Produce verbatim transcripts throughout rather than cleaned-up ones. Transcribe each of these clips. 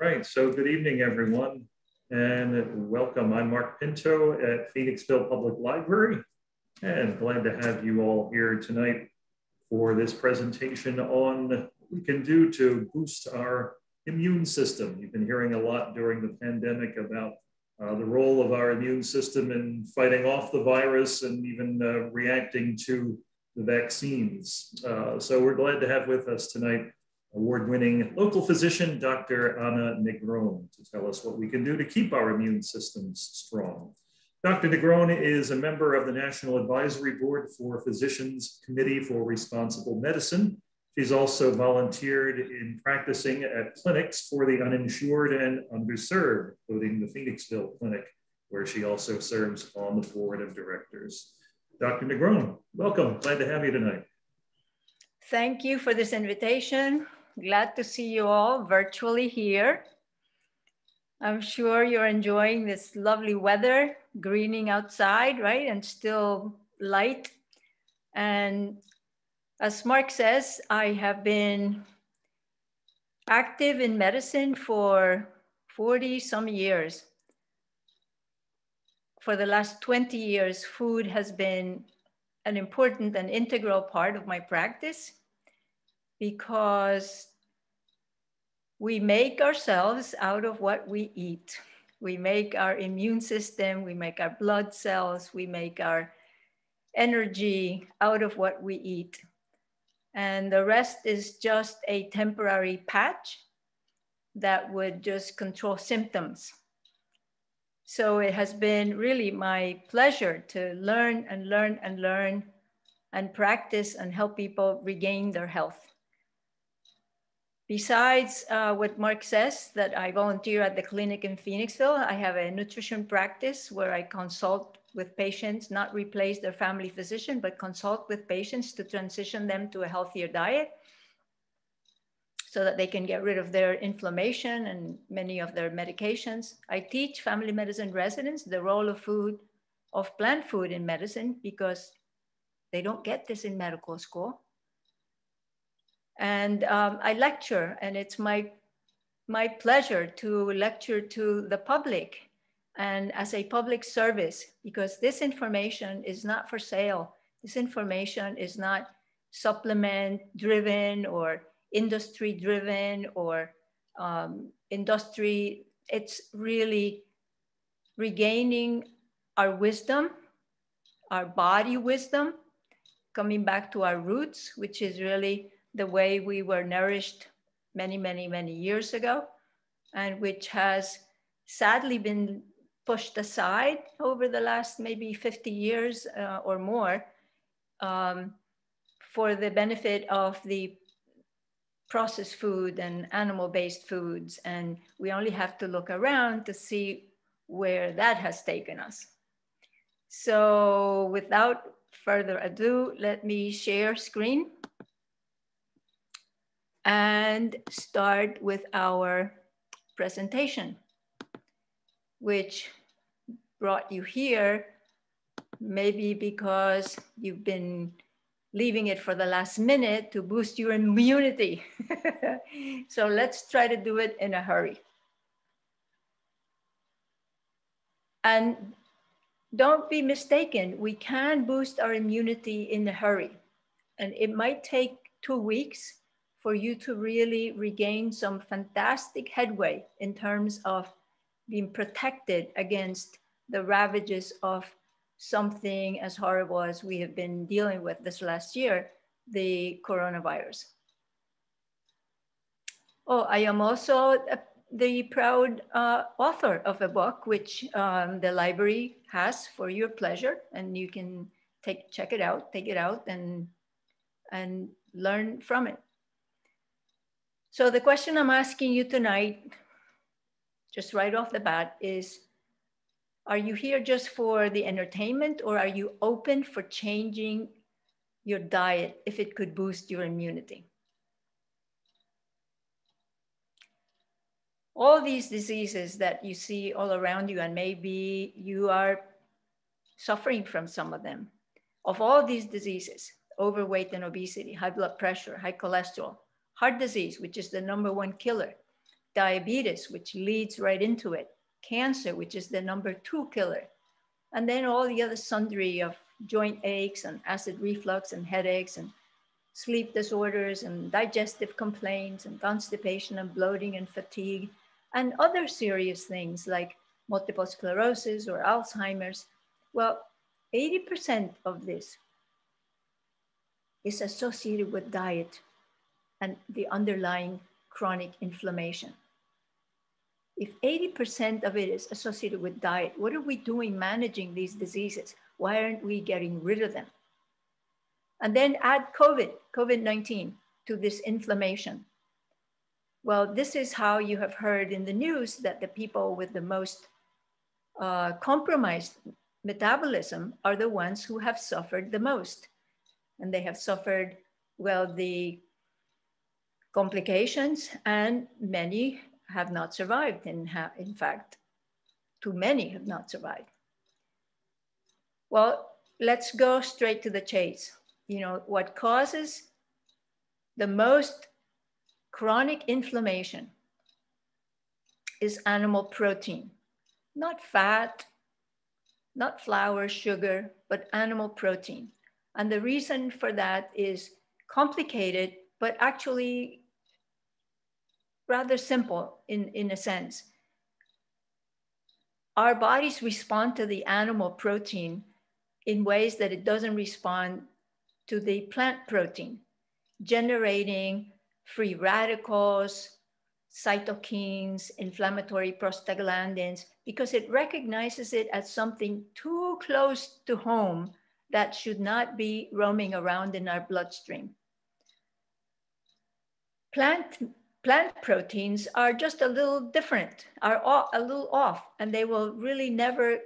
Right, so good evening, everyone, and welcome. I'm Mark Pinto at Phoenixville Public Library, and glad to have you all here tonight for this presentation on what we can do to boost our immune system. You've been hearing a lot during the pandemic about uh, the role of our immune system in fighting off the virus and even uh, reacting to the vaccines. Uh, so we're glad to have with us tonight award-winning local physician, Doctor Ana Negrón, to tell us what we can do to keep our immune systems strong. Doctor Negrón is a member of the National Advisory Board for Physicians Committee for Responsible Medicine. She's also volunteered in practicing at clinics for the uninsured and underserved, including the Phoenixville Clinic, where she also serves on the board of directors. Doctor Negrón, welcome, glad to have you tonight. Thank you for this invitation. Glad to see you all virtually here. I'm sure you're enjoying this lovely weather, greening outside, right? And still light. And as Mark says, I have been active in medicine for forty some years. For the last twenty years, food has been an important and integral part of my practice, because we make ourselves out of what we eat. We make our immune system, we make our blood cells, we make our energy out of what we eat. And the rest is just a temporary patch that would just control symptoms. So it has been really my pleasure to learn and learn and learn and practice and help people regain their health. Besides uh, what Mark says, that I volunteer at the clinic in Phoenixville, I have a nutrition practice where I consult with patients, not replace their family physician, but consult with patients to transition them to a healthier diet so that they can get rid of their inflammation and many of their medications. I teach family medicine residents the role of food, of plant food in medicine, because they don't get this in medical school. And um, I lecture, and it's my, my pleasure to lecture to the public and as a public service, because this information is not for sale. This information is not supplement driven or industry driven or um, industry. It's really regaining our wisdom, our body wisdom, coming back to our roots, which is really the way we were nourished many, many, many years ago, and which has sadly been pushed aside over the last maybe fifty years uh, or more um, for the benefit of the processed food and animal-based foods. And we only have to look around to see where that has taken us. So without further ado, let me share screen and start with our presentation, which brought you here, maybe because you've been leaving it for the last minute to boost your immunity. So let's try to do it in a hurry. And don't be mistaken, we can boost our immunity in a hurry. And it might take two weeks for you to really regain some fantastic headway in terms of being protected against the ravages of something as horrible as we have been dealing with this last year, the coronavirus. Oh, I am also the proud uh, author of a book, which um, the library has for your pleasure, and you can take, check it out, take it out and, and learn from it. So the question I'm asking you tonight, just right off the bat, is, are you here just for the entertainment, or are you open for changing your diet if it could boost your immunity? All these diseases that you see all around you, and maybe you are suffering from some of them. Of all these diseases, overweight and obesity, high blood pressure, high cholesterol, heart disease, which is the number one killer, diabetes, which leads right into it, cancer, which is the number two killer, and then all the other sundry of joint aches and acid reflux and headaches and sleep disorders and digestive complaints and constipation and bloating and fatigue and other serious things like multiple sclerosis or Alzheimer's. Well, eighty percent of this is associated with diet and the underlying chronic inflammation. If eighty percent of it is associated with diet, what are we doing managing these diseases? Why aren't we getting rid of them? And then add COVID, COVID nineteen to this inflammation. Well, this is how you have heard in the news that the people with the most uh, compromised metabolism are the ones who have suffered the most. And they have suffered, well, the complications, and many have not survived. And have, in fact, too many have not survived. Well, let's go straight to the chase. You know, what causes the most chronic inflammation is animal protein, not fat, not flour, sugar, but animal protein. And the reason for that is complicated, but actually rather simple in, in a sense. Our bodies respond to the animal protein in ways that it doesn't respond to the plant protein, generating free radicals, cytokines, inflammatory prostaglandins, because it recognizes it as something too close to home that should not be roaming around in our bloodstream. Plant, plant proteins are just a little different, are all, a little off, and they will really never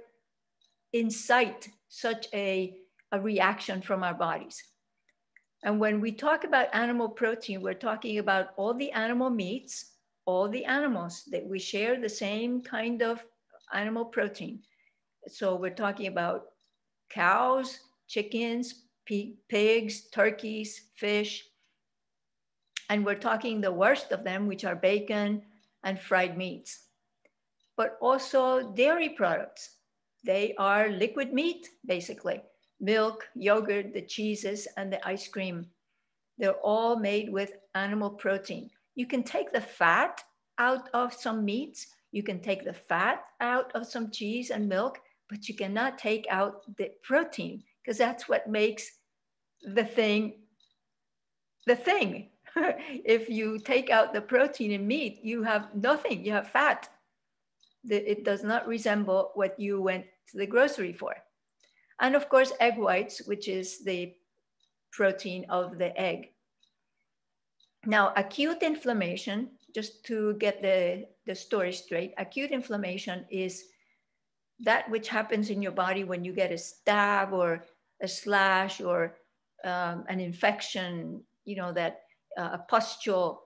incite such a, a reaction from our bodies. And when we talk about animal protein, we're talking about all the animal meats, all the animals that we share the same kind of animal protein. So we're talking about cows, chickens, pigs, turkeys, fish, and we're talking the worst of them, which are bacon and fried meats, but also dairy products. They are liquid meat, basically. Milk, yogurt, the cheeses, and the ice cream. They're all made with animal protein. You can take the fat out of some meats. You can take the fat out of some cheese and milk, but you cannot take out the protein because that's what makes the thing the thing. If you take out the protein in meat, you have nothing, you have fat. It does not resemble what you went to the grocery for. And of course, egg whites, which is the protein of the egg. Now, acute inflammation, just to get the, the story straight, acute inflammation is that which happens in your body when you get a stab or a slash or um, an infection, you know, that uh, a pustule.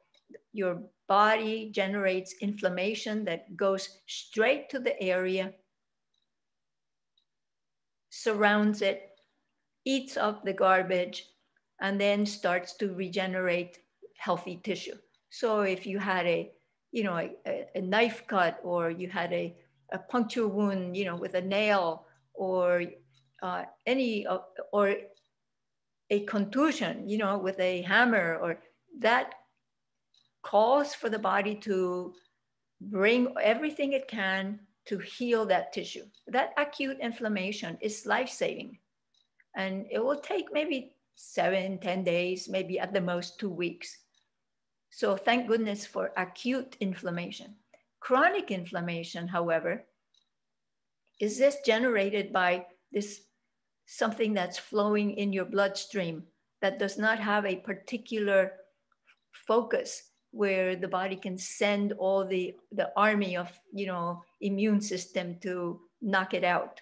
Your body generates inflammation that goes straight to the area, surrounds it, eats up the garbage, and then starts to regenerate healthy tissue. So if you had a, you know, a, a knife cut, or you had a, a puncture wound, you know, with a nail, or uh, any, uh, or a contusion, you know, with a hammer, or that calls for the body to bring everything it can to heal that tissue. That acute inflammation is life-saving. And it will take maybe seven, ten days, maybe at the most two weeks. So thank goodness for acute inflammation. Chronic inflammation, however, is just generated by this something that's flowing in your bloodstream that does not have a particular focus, where the body can send all the, the army of, you know, immune system to knock it out.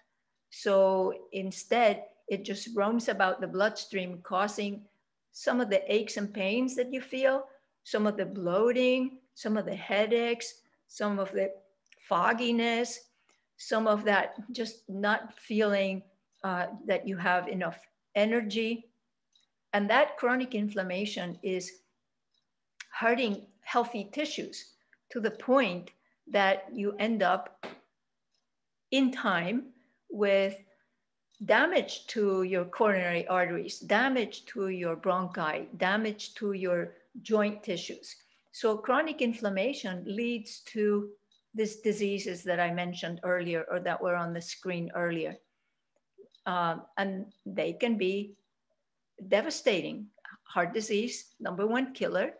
So instead, it just roams about the bloodstream, causing some of the aches and pains that you feel, some of the bloating, some of the headaches, some of the fogginess, some of that just not feeling uh, that you have enough energy. And that chronic inflammation is hurting healthy tissues, to the point that you end up in time with damage to your coronary arteries, damage to your bronchi, damage to your joint tissues. So chronic inflammation leads to these diseases that I mentioned earlier, or that were on the screen earlier. Um, and they can be devastating. Heart disease, number one killer.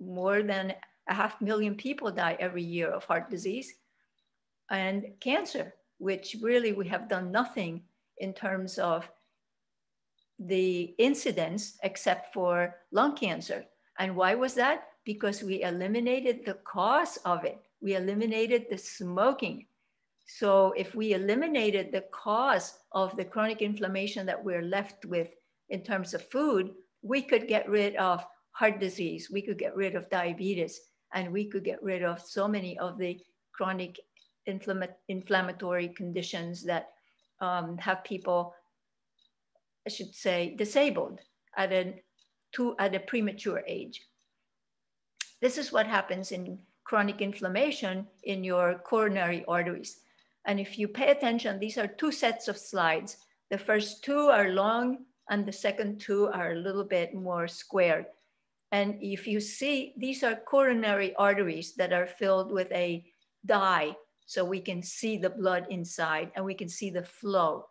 More than a half million people die every year of heart disease. And cancer, which really we have done nothing in terms of the incidence except for lung cancer. And why was that? Because we eliminated the cause of it. We eliminated the smoking. So if we eliminated the cause of the chronic inflammation that we're left with in terms of food, we could get rid of heart disease, we could get rid of diabetes, and we could get rid of so many of the chronic inflammatory conditions that um, have people, I should say, disabled at a, to, at a premature age. This is what happens in chronic inflammation in your coronary arteries. And if you pay attention, these are two sets of slides. The first two are long and the second two are a little bit more squared. And if you see, these are coronary arteries that are filled with a dye, so we can see the blood inside and we can see the flow.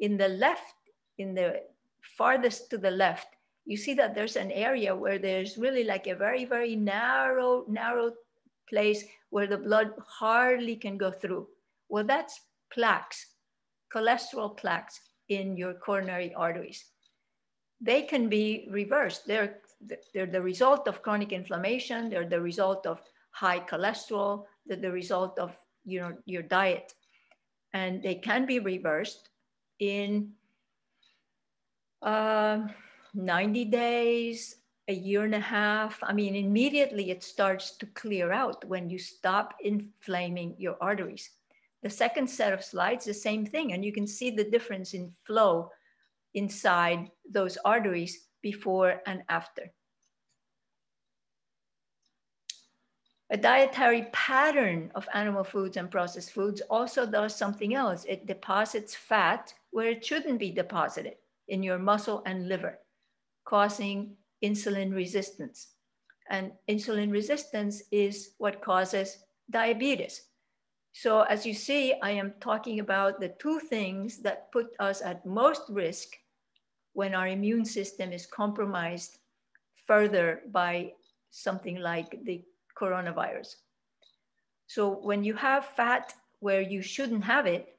In the left, in the farthest to the left, you see that there's an area where there's really like a very, very narrow, narrow place where the blood hardly can go through. Well, that's plaques, cholesterol plaques in your coronary arteries. They can be reversed. They're, they're the result of chronic inflammation. They're the result of high cholesterol. They're the result of you know, your diet. And they can be reversed in uh, ninety days, a year and a half. I mean, immediately it starts to clear out when you stop inflaming your arteries. The second set of slides, the same thing. And you can see the difference in flow inside those arteries before and after. A dietary pattern of animal foods and processed foods also does something else. It deposits fat where it shouldn't be deposited, in your muscle and liver, causing insulin resistance. And insulin resistance is what causes diabetes. So as you see, I am talking about the two things that put us at most risk when our immune system is compromised further by something like the coronavirus. So when you have fat where you shouldn't have it,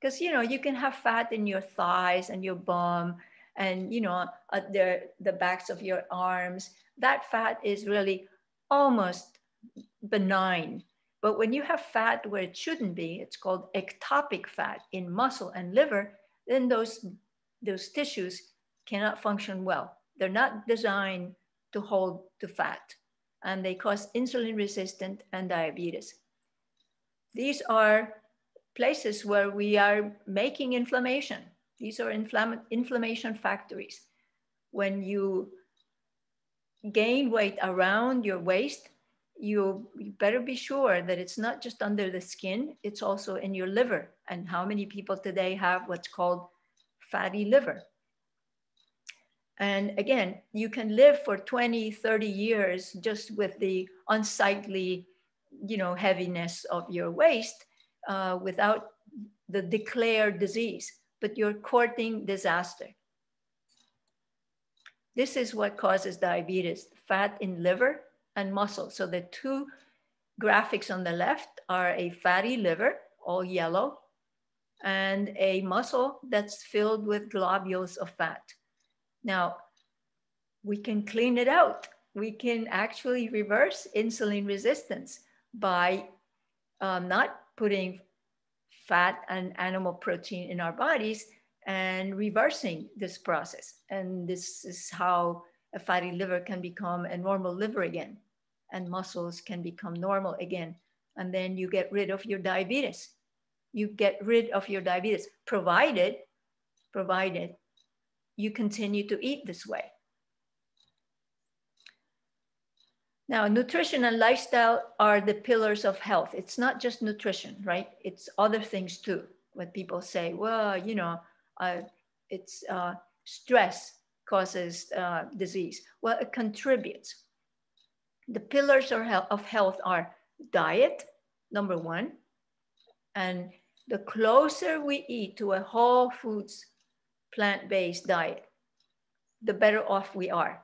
because you know you can have fat in your thighs and your bum and you know at the, the backs of your arms, that fat is really almost benign. But when you have fat where it shouldn't be, it's called ectopic fat in muscle and liver, then those, those tissues cannot function well. They're not designed to hold the fat, and they cause insulin resistance and diabetes. These are places where we are making inflammation. These are inflamm- inflammation factories. When you gain weight around your waist, you better be sure that it's not just under the skin, it's also in your liver. And how many people today have what's called fatty liver? And again, you can live for twenty, thirty years just with the unsightly, you know, heaviness of your waist uh, without the declared disease, but you're courting disaster. This is what causes diabetes, fat in liver and muscle. So the two graphics on the left are a fatty liver, all yellow, and a muscle that's filled with globules of fat. Now, we can clean it out. We can actually reverse insulin resistance by um, not putting fat and animal protein in our bodies and reversing this process. And this is how a fatty liver can become a normal liver again, and muscles can become normal again. And then you get rid of your diabetes. You get rid of your diabetes, provided, provided you continue to eat this way. Now, nutrition and lifestyle are the pillars of health. It's not just nutrition, right? It's other things too. When people say, well, you know, uh, it's uh, stress causes uh, disease. Well, it contributes. The pillars of health are diet, number one, and the closer we eat to a whole foods, plant-based diet, the better off we are.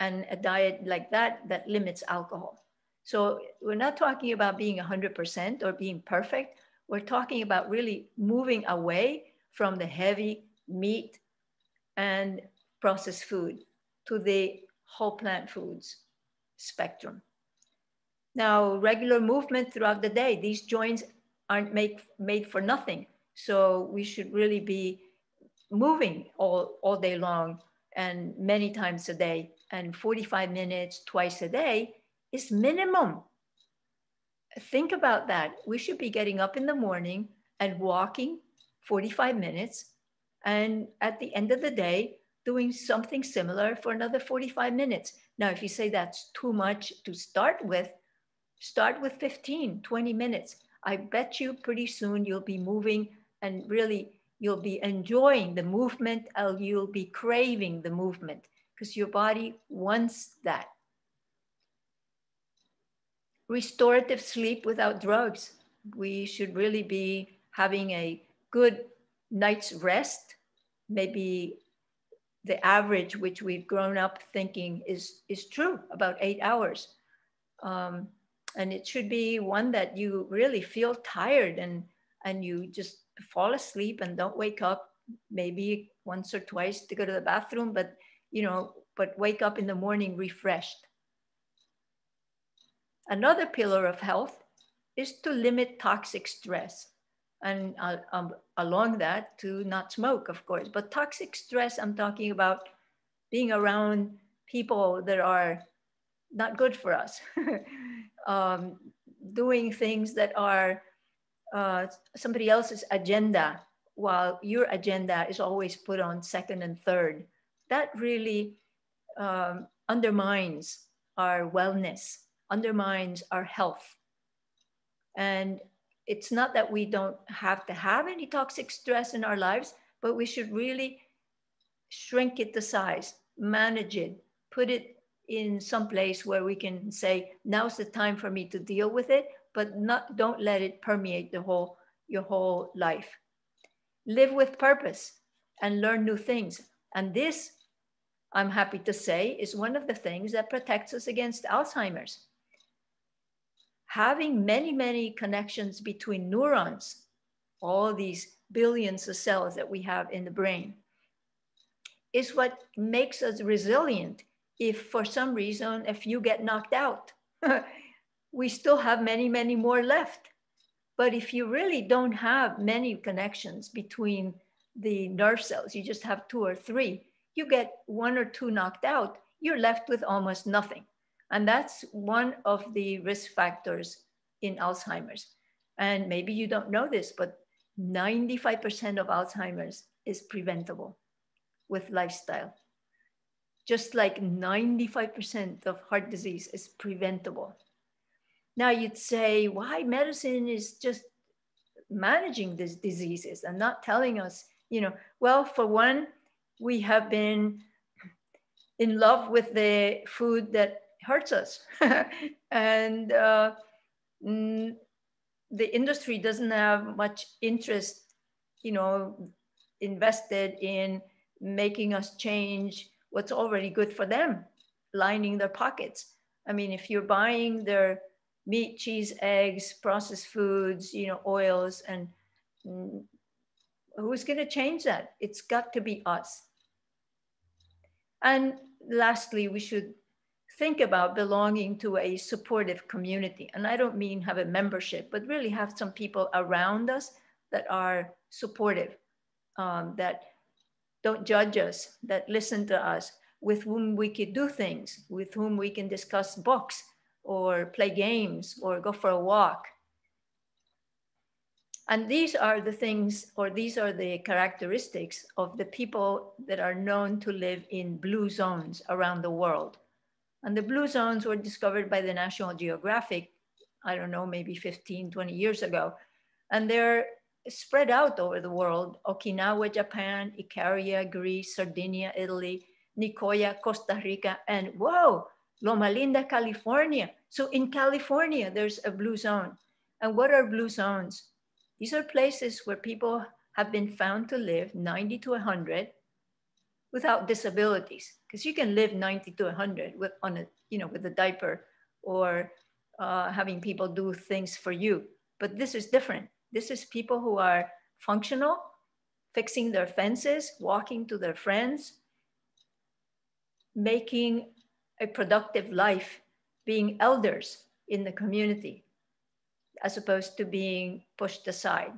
And a diet like that, that limits alcohol. So we're not talking about being one hundred percent or being perfect. We're talking about really moving away from the heavy meat and processed food to the whole plant foods spectrum. Now, regular movement throughout the day, these joints aren't make, made for nothing. So we should really be moving all, all day long and many times a day, and forty-five minutes twice a day is minimum. Think about that. We should be getting up in the morning and walking forty-five minutes, and at the end of the day, doing something similar for another forty-five minutes. Now, if you say that's too much to start with, start with fifteen, twenty minutes. I bet you pretty soon you'll be moving, and really you'll be enjoying the movement, and you'll be craving the movement because your body wants that. Restorative sleep without drugs. We should really be having a good night's rest, maybe the average, which we've grown up thinking is, is true, about eight hours. Um, and it should be one that you really feel tired and, and you just fall asleep and don't wake up, maybe once or twice to go to the bathroom, but, you know, but wake up in the morning refreshed. Another pillar of health is to limit toxic stress. And uh, um, along that, to not smoke, of course. But toxic stress, I'm talking about being around people that are not good for us, um, doing things that are uh, somebody else's agenda, while your agenda is always put on second and third. That really um, undermines our wellness, undermines our health. And it's not that we don't have to have any toxic stress in our lives, but we should really shrink it to size, manage it, put it in some place where we can say, now's the time for me to deal with it, but not, don't let it permeate the whole, your whole life. Live with purpose and learn new things. And this, I'm happy to say, is one of the things that protects us against Alzheimer's. Having many, many connections between neurons, all these billions of cells that we have in the brain, is what makes us resilient. If for some reason, if you get knocked out, we still have many, many more left. But if you really don't have many connections between the nerve cells, you just have two or three, you get one or two knocked out, you're left with almost nothing. And that's one of the risk factors in Alzheimer's. And maybe you don't know this, but ninety-five percent of Alzheimer's is preventable with lifestyle. Just like ninety-five percent of heart disease is preventable. Now you'd say, why medicine is just managing these diseases and not telling us, you know, well, for one, we have been in love with the food that hurts us. And uh, mm, the industry doesn't have much interest, you know, invested in making us change what's already good for them, lining their pockets. I mean, if you're buying their meat, cheese, eggs, processed foods, you know, oils, and mm, who's gonna change that? It's got to be us. And lastly, we should think about belonging to a supportive community. And I don't mean have a membership, but really have some people around us that are supportive, um, that don't judge us, that listen to us, with whom we could do things, with whom we can discuss books or play games or go for a walk. And these are the things, or these are the characteristics of the people that are known to live in blue zones around the world. And the blue zones were discovered by the National Geographic, I don't know, maybe fifteen, twenty years ago. And they're spread out over the world: Okinawa, Japan; Ikaria, Greece; Sardinia, Italy; Nicoya, Costa Rica; and whoa, Loma Linda, California. So in California, there's a blue zone. And what are blue zones? These are places where people have been found to live ninety to one hundred without disabilities, because you can live ninety to one hundred with on a, you know, with a diaper or uh, having people do things for you. But this is different. This is people who are functional, fixing their fences, walking to their friends, making a productive life, being elders in the community, as opposed to being pushed aside.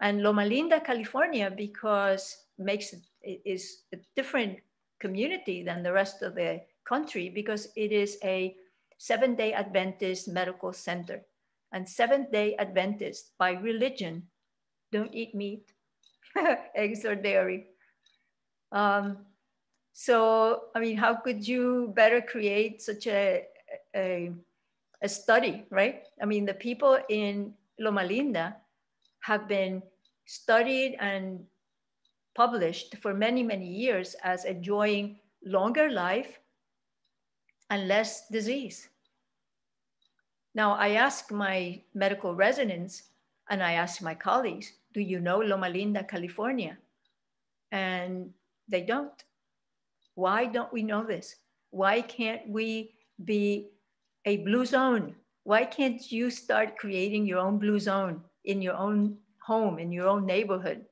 And Loma Linda, California, because makes it, it is a different community than the rest of the country, because it is a Seventh-day Adventist medical center. And Seventh-day Adventists, by religion, don't eat meat, eggs or dairy. Um, so, I mean, how could you better create such a, a, a study, right? I mean, the people in Loma Linda have been studied and published for many, many years as enjoying longer life and less disease. Now, I ask my medical residents and I ask my colleagues, do you know Loma Linda, California? And they don't. Why don't we know this? Why can't we be a blue zone? Why can't you start creating your own blue zone in your own home, in your own neighborhood?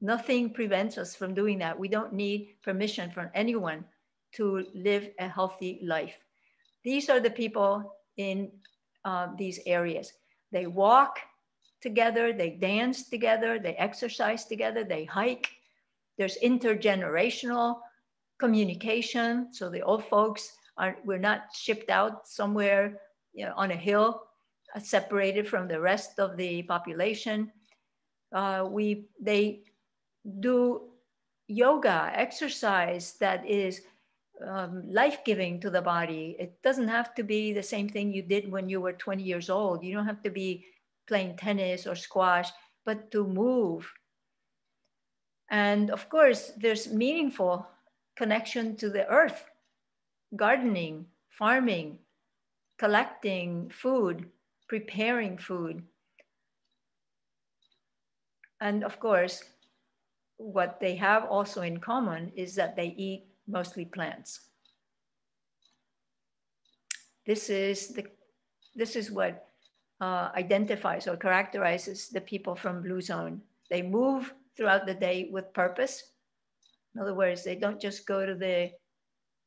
Nothing prevents us from doing that. We don't need permission from anyone to live a healthy life. These are the people in uh, these areas. They walk together, they dance together, they exercise together, they hike. There's intergenerational communication. So the old folks are, we're not shipped out somewhere, you know, on a hill, uh, separated from the rest of the population. Uh, we, they do yoga, exercise that is um, life-giving to the body. It doesn't have to be the same thing you did when you were twenty years old. You don't have to be playing tennis or squash, but to move. And of course, there's meaningful connection to the earth: gardening, farming, collecting food, preparing food. And of course, what they have also in common is that they eat mostly plants. This is, the, this is what uh, identifies or characterizes the people from Blue Zone. They move throughout the day with purpose. In other words, they don't just go to the,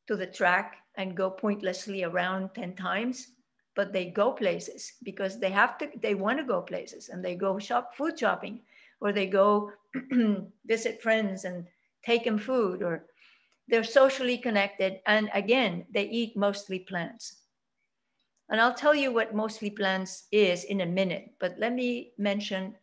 to the track and go pointlessly around ten times, but they go places because they have to, they want to go places, and they go shop, food shopping, or they go visit friends and take them food, or they're socially connected. And again, they eat mostly plants. And I'll tell you what mostly plants is in a minute, but let me mention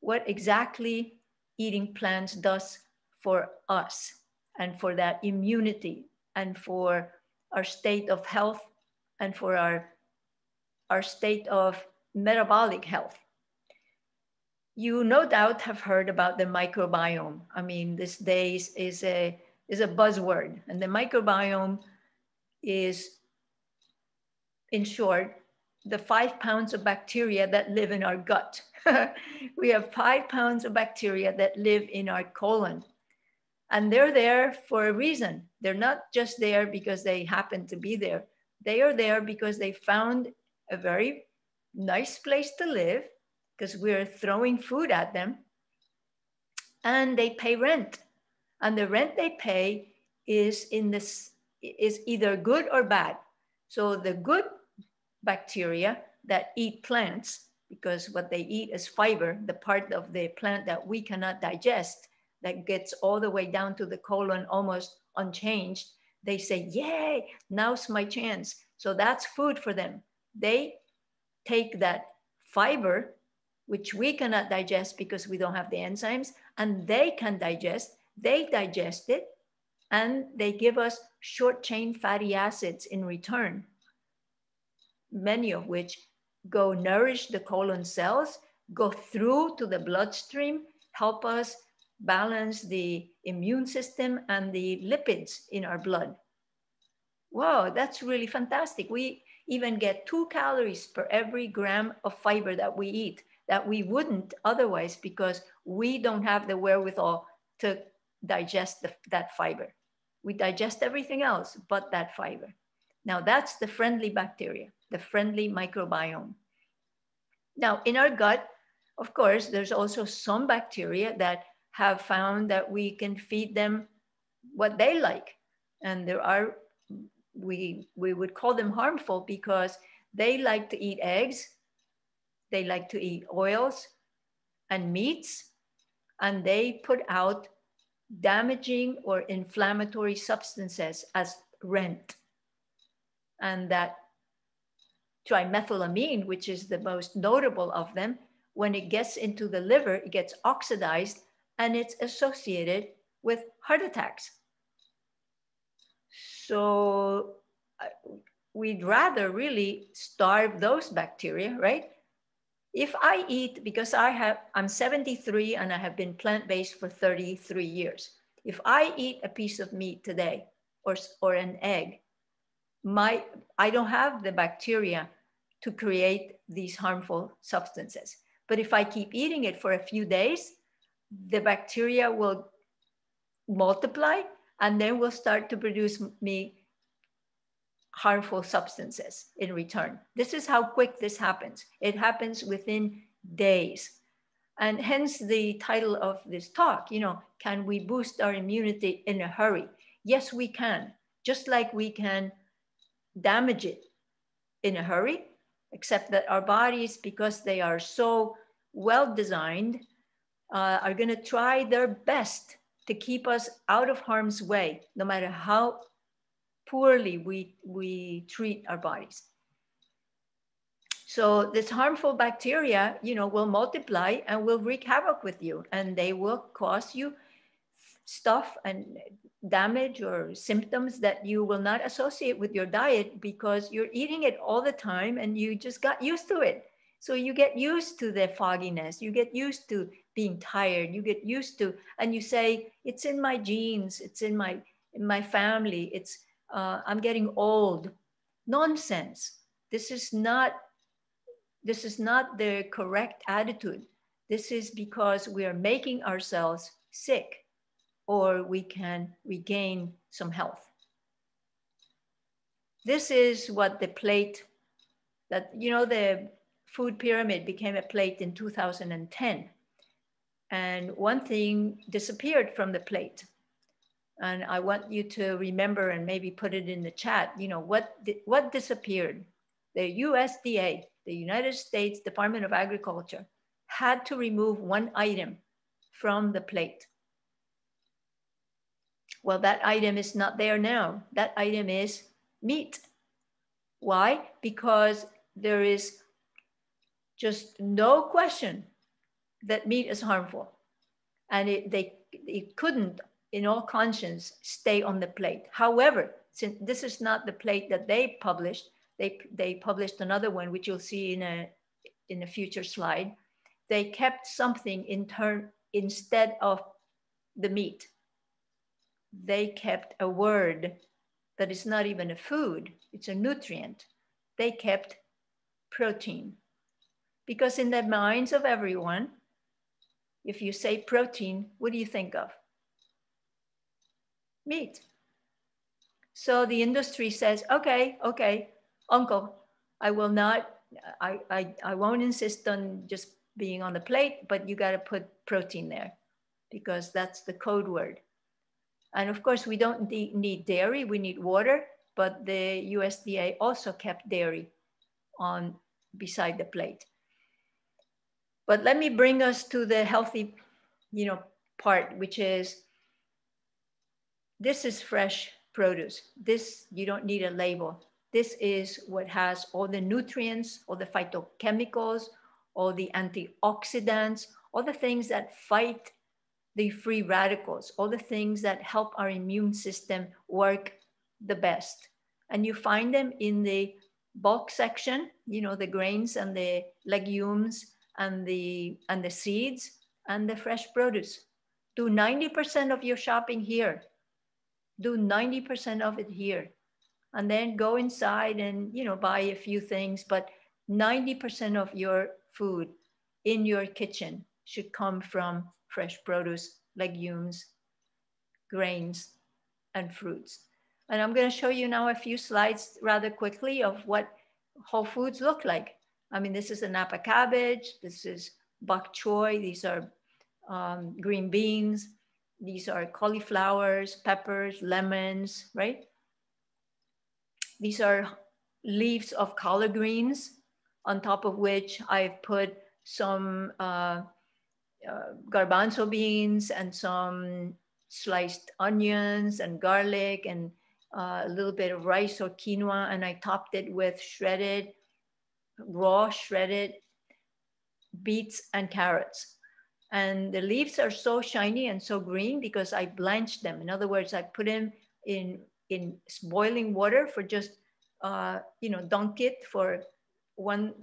what exactly eating plants does for us and for that immunity and for our state of health and for our, our state of metabolic health. You no doubt have heard about the microbiome. I mean, these days is a, is a buzzword. And the microbiome is, in short, the five pounds of bacteria that live in our gut. We have five pounds of bacteria that live in our colon. And they're there for a reason. They're not just there because they happen to be there. They are there because they found a very nice place to live, because we're throwing food at them, and they pay rent. And the rent they pay is, in this, is either good or bad. So the good bacteria that eat plants, because what they eat is fiber, the part of the plant that we cannot digest, that gets all the way down to the colon almost unchanged, they say, yay, now's my chance. So that's food for them. They take that fiber, which we cannot digest because we don't have the enzymes, and they can digest, they digest it, and they give us short-chain fatty acids in return, many of which go nourish the colon cells, go through to the bloodstream, help us balance the immune system and the lipids in our blood. Wow, that's really fantastic. We even get two calories per every gram of fiber that we eat that we wouldn't otherwise because we don't have the wherewithal to digest the, that fiber. We digest everything else but that fiber. Now that's the friendly bacteria, the friendly microbiome. Now in our gut, of course, there's also some bacteria that have found that we can feed them what they like. And there are, we, we would call them harmful because they like to eat eggs, they like to eat oils and meats, and they put out damaging or inflammatory substances as rent. And that trimethylamine, which is the most notable of them, when it gets into the liver, it gets oxidized and it's associated with heart attacks. So we'd rather really starve those bacteria, right? If I eat, because I have, I'm seventy-three and I have been plant-based for thirty-three years. If I eat a piece of meat today or, or an egg, my, I don't have the bacteria to create these harmful substances. But if I keep eating it for a few days, the bacteria will multiply and then will start to produce me harmful substances in return. This is how quick this happens. It happens within days. And hence the title of this talk, you know, can we boost our immunity in a hurry? Yes, we can, just like we can damage it in a hurry, except that our bodies, because they are so well designed, uh, are gonna try their best to keep us out of harm's way, no matter how poorly we, we treat our bodies. So this harmful bacteria, you know, will multiply and will wreak havoc with you, and they will cause you stuff and damage or symptoms that you will not associate with your diet because you're eating it all the time and you just got used to it. So you get used to the fogginess, you get used to being tired, you get used to, and you say, it's in my genes, it's in my, in my family, it's, Uh, I'm getting old. Nonsense. This is not, this is not the correct attitude. This is because we are making ourselves sick, or we can regain some health. This is what the plate that, you know, the food pyramid became a plate in two thousand ten. And one thing disappeared from the plate. And I want you to remember and maybe put it in the chat, you know, what, what disappeared? The U S D A, the United States Department of Agriculture, had to remove one item from the plate. Well, that item is not there now. That item is meat. Why? Because there is just no question that meat is harmful. And it, they, it couldn't, in all conscience, stay on the plate. However, since this is not the plate that they published, they, they published another one, which you'll see in a, in a future slide. They kept something in turn, instead of the meat. They kept a word that is not even a food, it's a nutrient. They kept protein. Because in the minds of everyone, if you say protein, what do you think of? Meat. So the industry says, okay, okay, uncle, I will not, I, I, I won't insist on just being on the plate, but you got to put protein there because that's the code word. And of course, we don't need dairy, we need water, but the U S D A also kept dairy on beside the plate. But let me bring us to the healthy, you know, part, which is, this is fresh produce. This, you don't need a label. This is what has all the nutrients, all the phytochemicals, all the antioxidants, all the things that fight the free radicals, all the things that help our immune system work the best. And you find them in the bulk section, you know, the grains and the legumes and the, and the seeds and the fresh produce. Do ninety percent of your shopping here. Do ninety percent of it here. And then go inside and, you know, buy a few things, but ninety percent of your food in your kitchen should come from fresh produce, legumes, grains, and fruits. And I'm going to show you now a few slides rather quickly of what whole foods look like. I mean, this is a Napa cabbage, this is bok choy, these are um, green beans, these are cauliflowers, peppers, lemons, right? These are leaves of collard greens, on top of which I've put some uh, Uh, garbanzo beans and some sliced onions and garlic and uh, a little bit of rice or quinoa, and I topped it with shredded, raw shredded beets and carrots. And the leaves are so shiny and so green because I blanched them. In other words, I put them in, in boiling water for just, uh, you know, dunk it for one,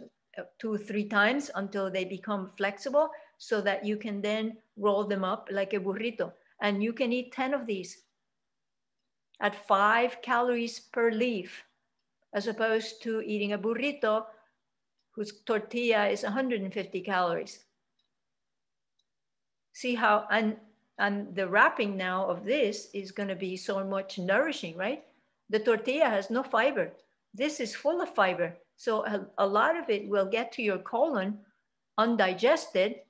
two, three times until they become flexible, so that you can then roll them up like a burrito. And you can eat ten of these at five calories per leaf, as opposed to eating a burrito whose tortilla is one hundred fifty calories. See how, and, and the wrapping now of this is gonna be so much nourishing, right? The tortilla has no fiber. This is full of fiber. So a, a lot of it will get to your colon undigested,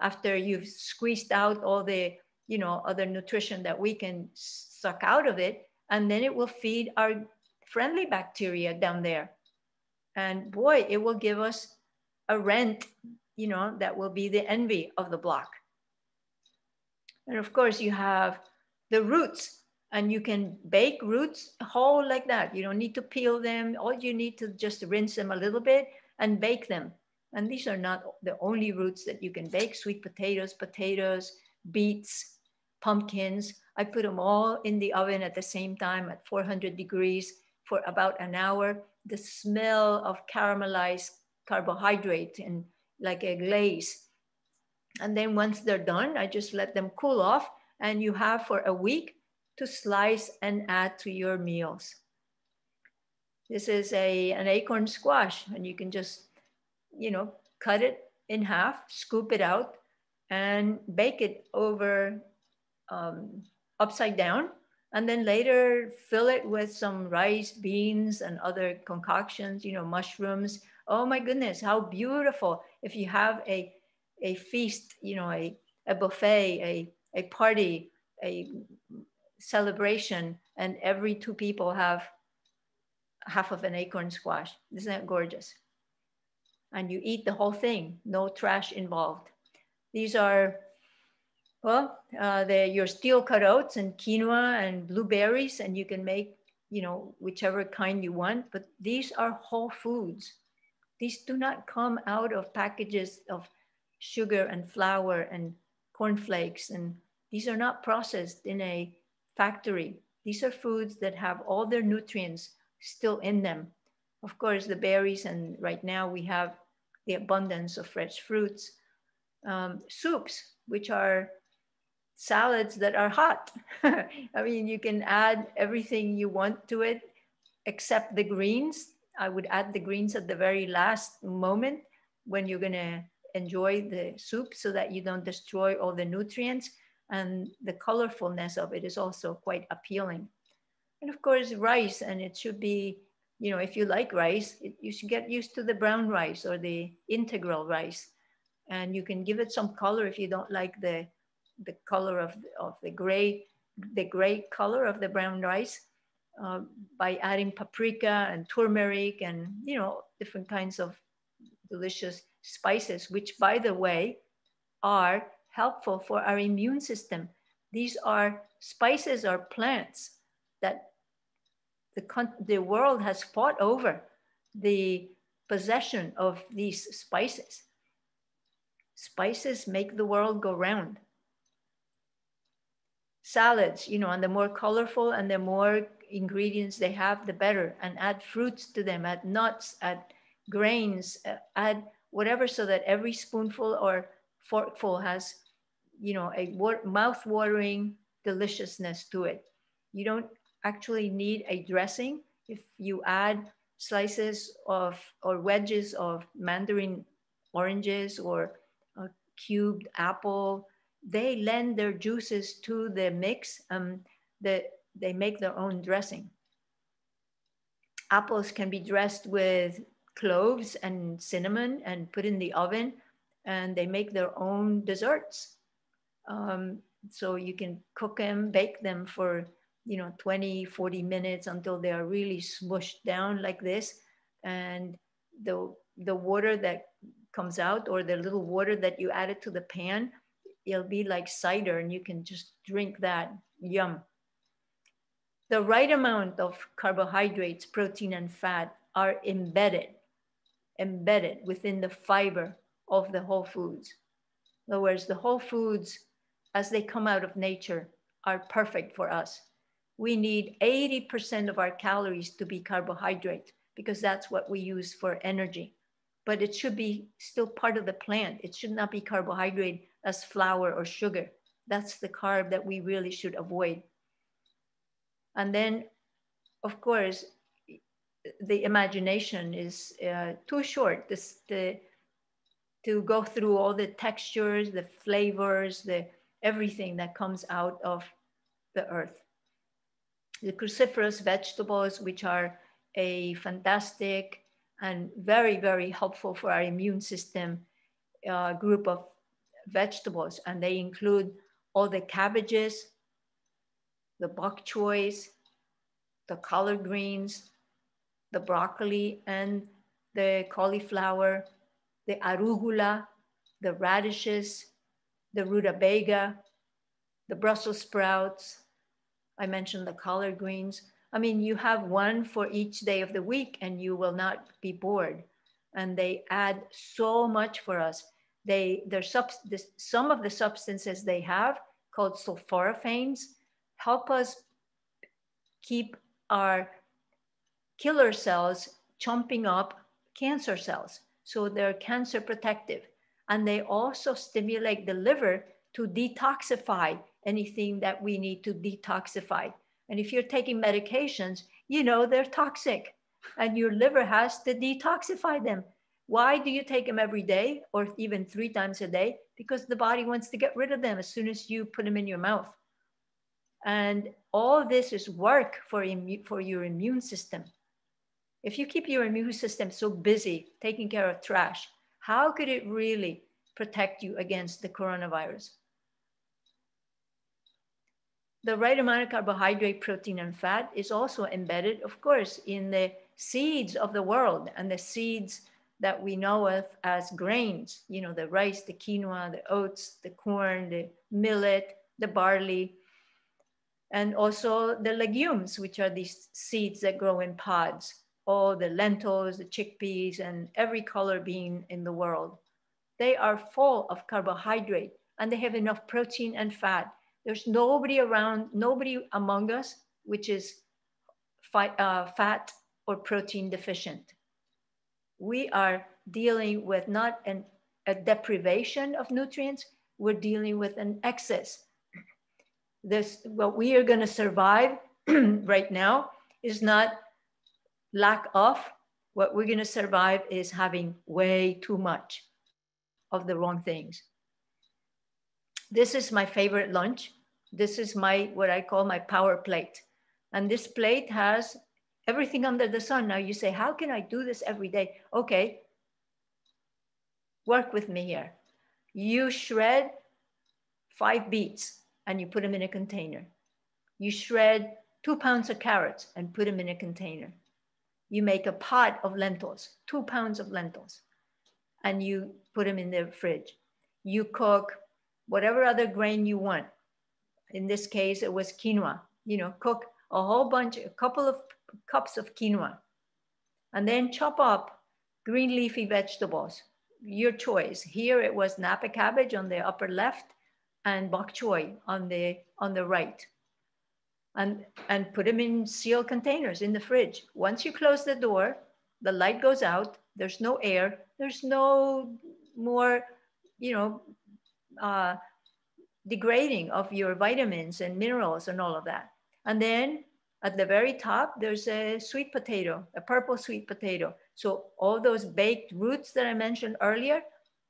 after you've squeezed out all the, you know, other nutrition that we can suck out of it, and then it will feed our friendly bacteria down there. And boy, it will give us a rent, you know, that will be the envy of the block. And of course you have the roots, and you can bake roots whole like that. You don't need to peel them. All you need to just rinse them a little bit and bake them. And these are not the only roots that you can bake: sweet potatoes, potatoes, beets, pumpkins. I put them all in the oven at the same time at four hundred degrees for about an hour. The smell of caramelized carbohydrate and like a glaze. And then once they're done, I just let them cool off, and you have for a week to slice and add to your meals. This is a, an acorn squash, and you can just, you know, cut it in half, scoop it out, and bake it over um, upside down. And then later fill it with some rice, beans, and other concoctions, you know, mushrooms. Oh my goodness, how beautiful. If you have a, a feast, you know, a, a buffet, a, a party, a celebration, and every two people have half of an acorn squash. Isn't that gorgeous? And you eat the whole thing, no trash involved. These are, well, uh, they're your steel carrots and quinoa and blueberries, and you can make, you know, whichever kind you want, but these are whole foods. These do not come out of packages of sugar and flour and cornflakes, and these are not processed in a factory. These are foods that have all their nutrients still in them. Of course, the berries, and right now we have the abundance of fresh fruits, um, soups, which are salads that are hot. I mean, you can add everything you want to it, except the greens. I would add the greens at the very last moment when you're gonna enjoy the soup, so that you don't destroy all the nutrients, and the colorfulness of it is also quite appealing. And of course, rice, and it should be, you know, if you like rice, it, you should get used to the brown rice or the integral rice. And you can give it some color if you don't like the, the color of, of the gray, the gray color of the brown rice, uh, by adding paprika and turmeric and, you know, different kinds of delicious spices, which, by the way, are helpful for our immune system. These are spices or plants that The, the world has fought over the possession of these spices. Spices make the world go round. salads, you know, and the more colorful and the more ingredients they have, the better, and add fruits to them, add nuts, add grains, add whatever, so that every spoonful or forkful has, you know, a mouth-watering deliciousness to it. You don't actually need a dressing. If you add slices of or wedges of mandarin oranges or a cubed apple, they lend their juices to the mix. Um, the, they make their own dressing. Apples can be dressed with cloves and cinnamon and put in the oven, and they make their own desserts. Um, so you can cook them, bake them for, you know, twenty, forty minutes until they are really smooshed down like this. And the, the water that comes out, or the little water that you added to the pan, it'll be like cider, and you can just drink that. Yum. The right amount of carbohydrates, protein, and fat are embedded, embedded within the fiber of the whole foods. In other words, the whole foods, as they come out of nature, are perfect for us. We need eighty percent of our calories to be carbohydrate, because that's what we use for energy. But it should be still part of the plant. It should not be carbohydrate as flour or sugar. That's the carb that we really should avoid. And then, of course, the imagination is uh, too short. This, the, to go through all the textures, the flavors, the everything that comes out of the earth. The cruciferous vegetables, which are a fantastic and very, very helpful for our immune system uh, group of vegetables. And they include all the cabbages, the bok choys, the collard greens, the broccoli and the cauliflower, the arugula, the radishes, the rutabaga, the Brussels sprouts. I mentioned the collard greens. I mean, you have one for each day of the week and you will not be bored. And they add so much for us. They, their subs, this, some of the substances they have, called sulforaphanes, help us keep our killer cells chomping up cancer cells. So they're cancer protective. And they also stimulate the liver to detoxify anything that we need to detoxify. And if you're taking medications, you know they're toxic and your liver has to detoxify them. Why do you take them every day or even three times a day? Because the body wants to get rid of them as soon as you put them in your mouth. And all this is work for, immu- for your immune system. If you keep your immune system so busy taking care of trash, how could it really protect you against the coronavirus? The right amount of carbohydrate, protein, and fat is also embedded, of course, in the seeds of the world, and the seeds that we know of as grains, you know, the rice, the quinoa, the oats, the corn, the millet, the barley, and also the legumes, which are these seeds that grow in pods, all the lentils, the chickpeas, and every color bean in the world. They are full of carbohydrate, and they have enough protein and fat. There's nobody around, nobody among us, which is fi- uh, fat or protein deficient. We are dealing with not an, a deprivation of nutrients, we're dealing with an excess. This, what we are going to survive right now is not lack of. What we're going to survive is having way too much of the wrong things. This is my favorite lunch. This is my, what I call my power plate. And this plate has everything under the sun. Now you say, how can I do this every day? Okay, work with me here. You shred five beets and you put them in a container. You shred two pounds of carrots and put them in a container. You make a pot of lentils, two pounds of lentils, and you put them in the fridge. You cook whatever other grain you want. In this case, it was quinoa. You know, cook a whole bunch, a couple of cups of quinoa, and then chop up green leafy vegetables, your choice. Here it was Napa cabbage on the upper left, and bok choy on the, on the right. And, and put them in sealed containers in the fridge. Once you close the door, the light goes out, there's no air, there's no more, you know, uh, degrading of your vitamins and minerals and all of that. And then at the very top, there's a sweet potato, a purple sweet potato. So all those baked roots that I mentioned earlier,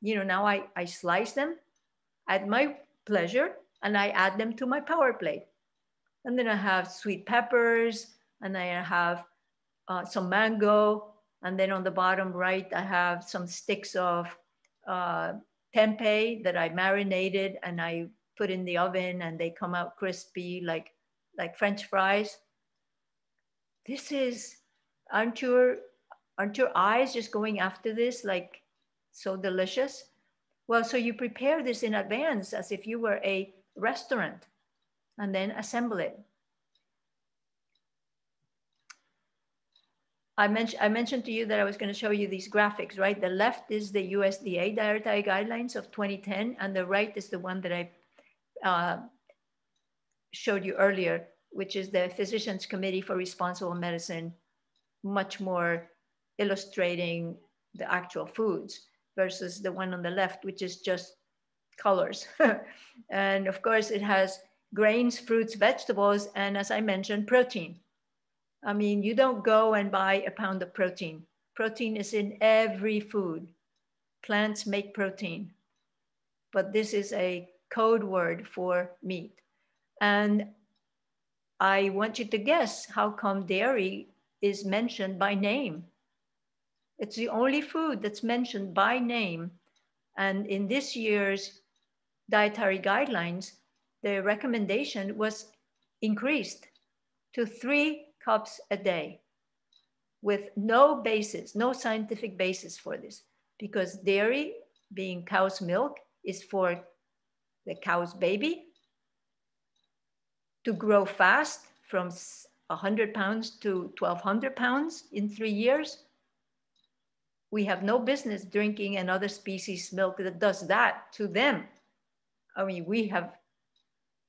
you know, now I, I slice them at my pleasure and I add them to my power plate. And then I have sweet peppers, and I have uh, some mango. And then on the bottom right, I have some sticks of uh, tempeh that I marinated and I put in the oven, and they come out crispy like, like French fries. This is, aren't your, aren't your eyes just going after this? Like, so delicious. Well, so you prepare this in advance as if you were a restaurant, and then assemble it. I, men I mentioned to you that I was going to show you these graphics, right? The left is the U S D A dietary guidelines of twenty ten, and the right is the one that I uh, showed you earlier, which is the Physicians Committee for Responsible Medicine, much more illustrating the actual foods versus the one on the left, which is just colors. And of course it has grains, fruits, vegetables, and as I mentioned, protein. I mean, you don't go and buy a pound of protein. Protein is in every food. Plants make protein, but this is a code word for meat. And I want you to guess how come dairy is mentioned by name. It's the only food that's mentioned by name. And in this year's dietary guidelines, the recommendation was increased to three cups a day with no basis, no scientific basis for this, because dairy, being cow's milk, is for the cow's baby to grow fast from one hundred pounds to twelve hundred pounds in three years. We have no business drinking another species' milk that does that to them. I mean, we have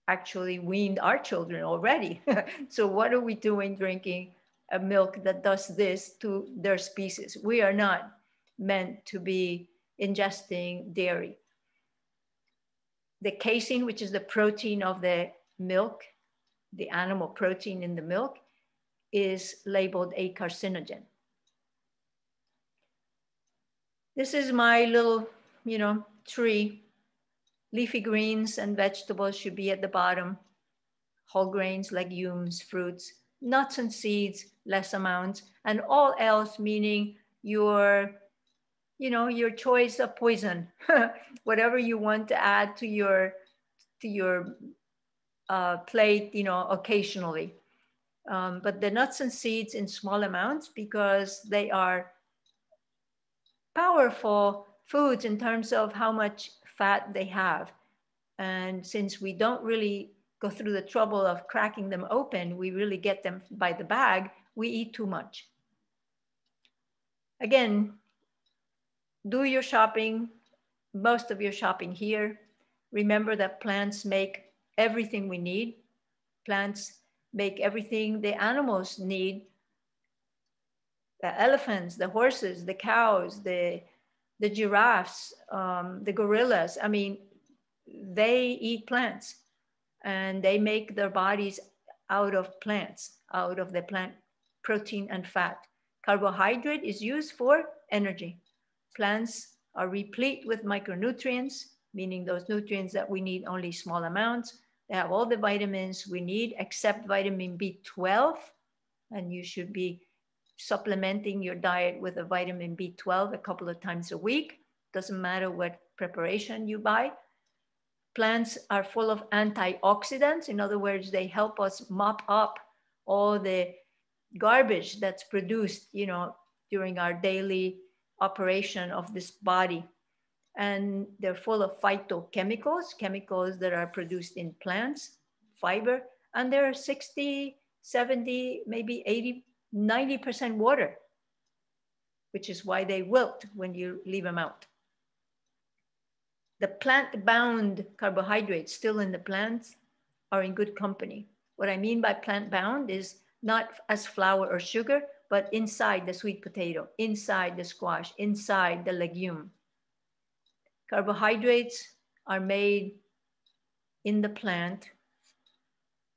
actually weaned our children already. So what are we doing drinking a milk that does this to their species? We are not meant to be ingesting dairy. The casein, which is the protein of the milk, the animal protein in the milk, is labeled a carcinogen. This is my little, you know, tree. Leafy greens and vegetables should be at the bottom. Whole grains, legumes, fruits, nuts and seeds, less amounts, and all else, meaning your, you know, your choice of poison, whatever you want to add to your, to your uh, plate, you know, occasionally. Um, but the nuts and seeds in small amounts, because they are powerful foods in terms of how much fat they have. And since we don't really go through the trouble of cracking them open, we really get them by the bag, we eat too much. Again, do your shopping, most of your shopping here. Remember that plants make everything we need. Plants make everything the animals need. The elephants, the horses, the cows, the the giraffes, um, the gorillas, I mean, they eat plants and they make their bodies out of plants, out of the plant protein and fat. Carbohydrate is used for energy. Plants are replete with micronutrients, meaning those nutrients that we need only small amounts. They have all the vitamins we need except vitamin B twelve, and you should be supplementing your diet with a vitamin B twelve a couple of times a week. Doesn't matter what preparation you buy. Plants are full of antioxidants. In other words, they help us mop up all the garbage that's produced, you know, during our daily operation of this body. And they're full of phytochemicals, chemicals that are produced in plants, fiber, and there are sixty, seventy, maybe eighty, ninety percent water, which is why they wilt when you leave them out. the plant-bound carbohydrates still in the plants are in good company. What I mean by plant-bound is not as flour or sugar, but inside the sweet potato, inside the squash, inside the legume. Carbohydrates are made in the plant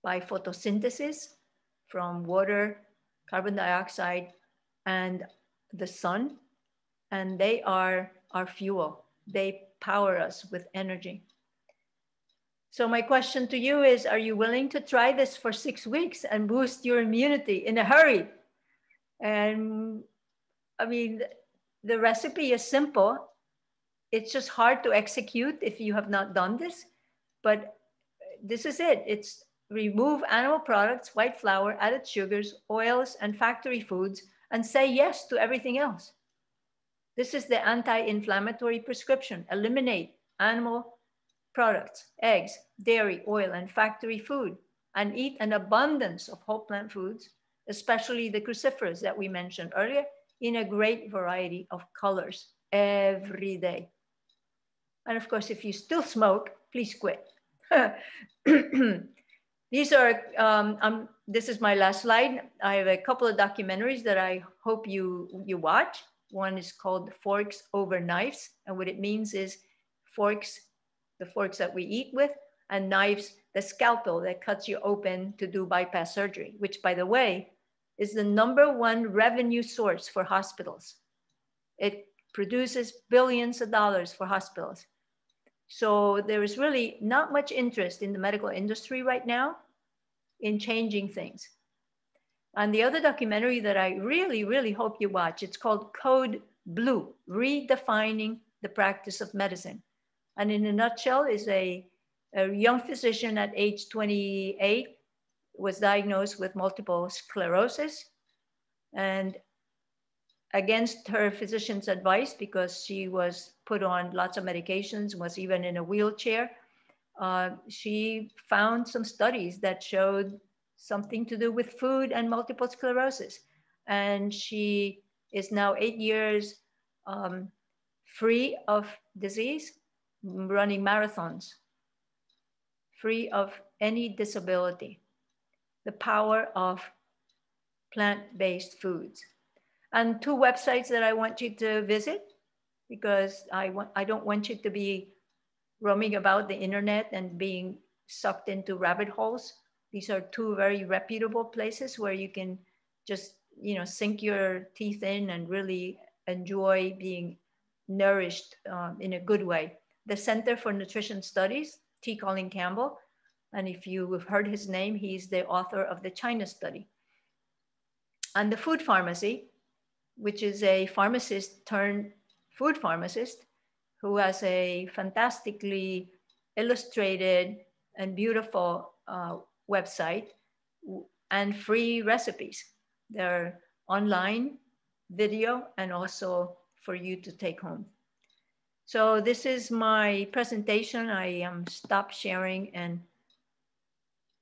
by photosynthesis from water, carbon dioxide, and the sun, and they are our fuel. They power us with energy. So my question to you is, are you willing to try this for six weeks and boost your immunity in a hurry? And I mean, the recipe is simple. It's just hard to execute if you have not done this, but this is it. It's remove animal products, white flour, added sugars, oils, and factory foods, and say yes to everything else. This is the anti-inflammatory prescription. Eliminate animal products, eggs, dairy, oil, and factory food, and eat an abundance of whole plant foods, especially the cruciferous that we mentioned earlier, in a great variety of colors every day. And of course, if you still smoke, please quit. These are, um, um, this is my last slide. I have a couple of documentaries that I hope you, you watch. One is called Forks Over Knives. And what it means is forks, the forks that we eat with, and knives, the scalpel that cuts you open to do bypass surgery, which, by the way, is the number one revenue source for hospitals. It produces billions of dollars for hospitals. So there is really not much interest in the medical industry right now in changing things. And the other documentary that I really, really hope you watch, it's called Code Blue, Redefining the Practice of Medicine. And in a nutshell, is a, a young physician at age twenty-eight was diagnosed with multiple sclerosis. And against her physician's advice, because she was put on lots of medications, was even in a wheelchair, uh, she found some studies that showed something to do with food and multiple sclerosis. And she is now eight years um, free of disease, running marathons, free of any disability. The power of plant-based foods. And two websites that I want you to visit, because I, want, I don't want you to be roaming about the internet and being sucked into rabbit holes. These are two very reputable places where you can just, you know, sink your teeth in and really enjoy being nourished um, in a good way. The Center for Nutrition Studies, T. Colin Campbell, and if you have heard his name, he's the author of the China Study. And the Food Pharmacy, which is a pharmacist turned food pharmacist who has a fantastically illustrated and beautiful uh, website and free recipes. They're online, video, and also for you to take home. So this is my presentation. I um, stop sharing and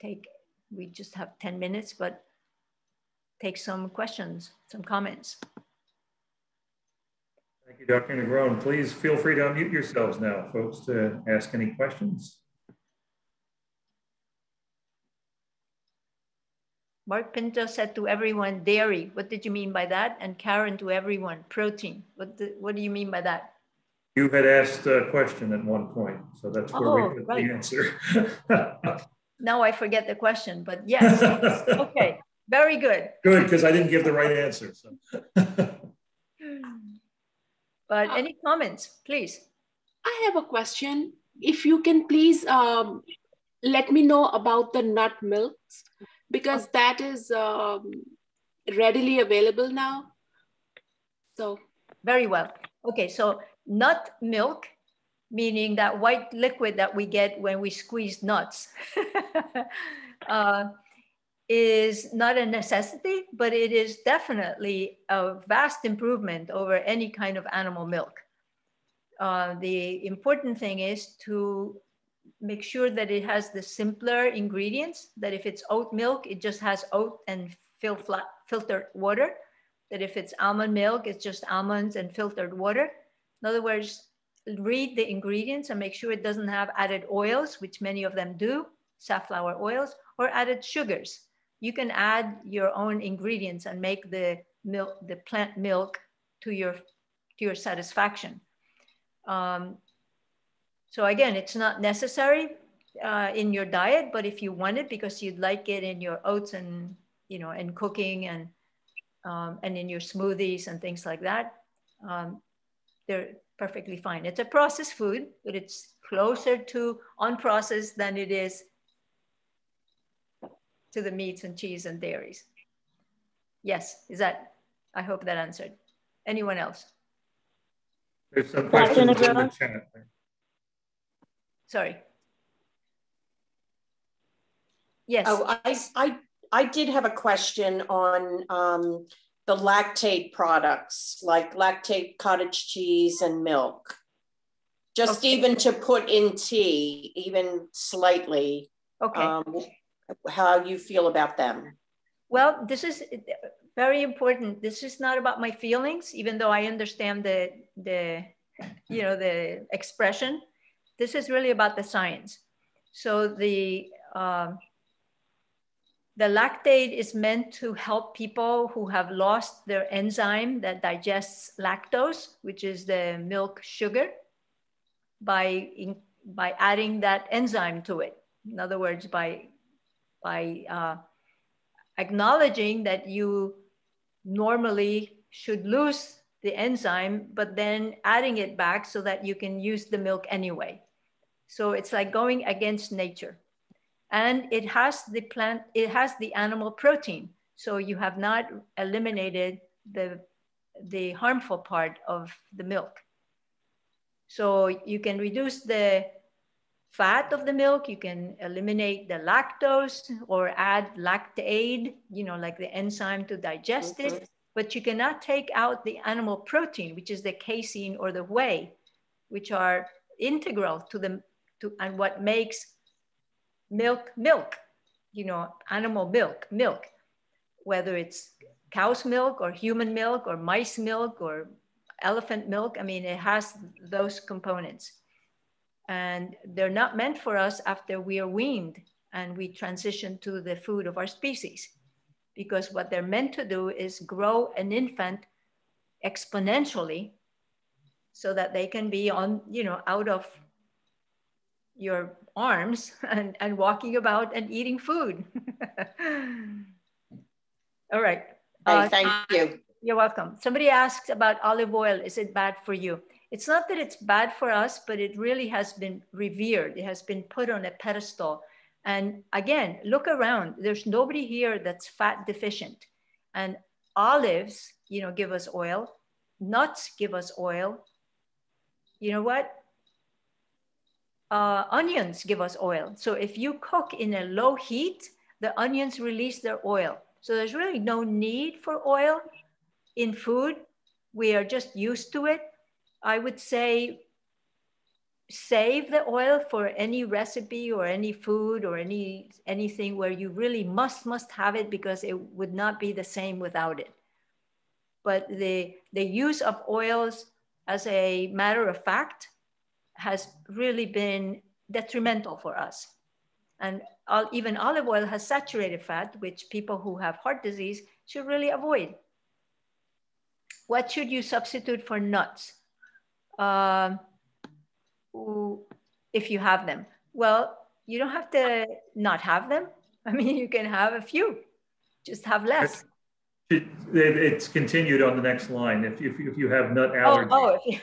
take, we just have ten minutes, but take some questions, some comments. Thank you, Doctor Negrón. Please feel free to unmute yourselves now, folks, to ask any questions. Mark Pinto said to everyone, dairy. What did you mean by that? And Karen to everyone, protein. What do, what do you mean by that? You had asked a question at one point, so that's where oh, we put right. the answer. Now I forget the question, but yes, okay. Very good. Good, because I didn't give the right answer. So. But any comments, please? I have a question. If you can please um, let me know about the nut milks, because okay. that is um, readily available now. So very well. Okay, so nut milk, meaning that white liquid that we get when we squeeze nuts. uh, is not a necessity, but it is definitely a vast improvement over any kind of animal milk. Uh, the important thing is to make sure that it has the simpler ingredients, that if it's oat milk, it just has oat and fil filtered water, that if it's almond milk, it's just almonds and filtered water. In other words, read the ingredients and make sure it doesn't have added oils, which many of them do, safflower oils, or added sugars. You can add your own ingredients and make the milk, the plant milk, to your to your satisfaction. Um, so again, it's not necessary uh, in your diet, but if you want it because you'd like it in your oats and you know and cooking and um, and in your smoothies and things like that, um, they're perfectly fine. It's a processed food, but it's closer to unprocessed than it is to the meats and cheese and dairies. Yes, is that, I hope that answered. Anyone else? There's some questions in the chat. Sorry. Yes. Oh, I, I, I did have a question on um, the lactate products, like lactate cottage cheese and milk. Just okay. Even to put in tea, even slightly. Okay. Um, how you feel about them? Well, this is very important. This is not about my feelings, even though I understand the, the, you know, the expression. This is really about the science. So the, um, the lactate is meant to help people who have lost their enzyme that digests lactose, which is the milk sugar, by, in, by adding that enzyme to it. In other words, by by uh, acknowledging that you normally should lose the enzyme, but then adding it back so that you can use the milk anyway. So it's like going against nature. And it has the plant, it has the animal protein. So you have not eliminated the, the harmful part of the milk. So you can reduce the fat of the milk, you can eliminate the lactose or add lactaid, you know, like the enzyme to digest mm-hmm. it, but you cannot take out the animal protein, which is the casein or the whey, which are integral to the, to, and what makes milk, milk, you know, animal milk, milk, whether it's cow's milk or human milk or mice milk or elephant milk. I mean, it has those components. And they're not meant for us after we are weaned and we transition to the food of our species, because what they're meant to do is grow an infant exponentially so that they can be on, you know, out of your arms and, and walking about and eating food. All right. Uh, hey, thank you. You're welcome. Somebody asks about olive oil. Is it bad for you? It's not that it's bad for us, but it really has been revered. It has been put on a pedestal. And again, look around. There's nobody here that's fat deficient. And olives, you know, give us oil. Nuts give us oil. You know what? Uh, onions give us oil. So if you cook in a low heat, the onions release their oil. So there's really no need for oil in food. We are just used to it. I would say save the oil for any recipe or any food or any anything where you really must must have it, because it would not be the same without it. But the the use of oils as a matter of fact has really been detrimental for us. And all, even olive oil has saturated fat, which people who have heart disease should really avoid. What should you substitute for nuts? Um, if you have them? Well, you don't have to not have them. I mean, you can have a few, just have less. It, it, it's continued on the next line. If, if, if you have nut allergies. Oh, oh.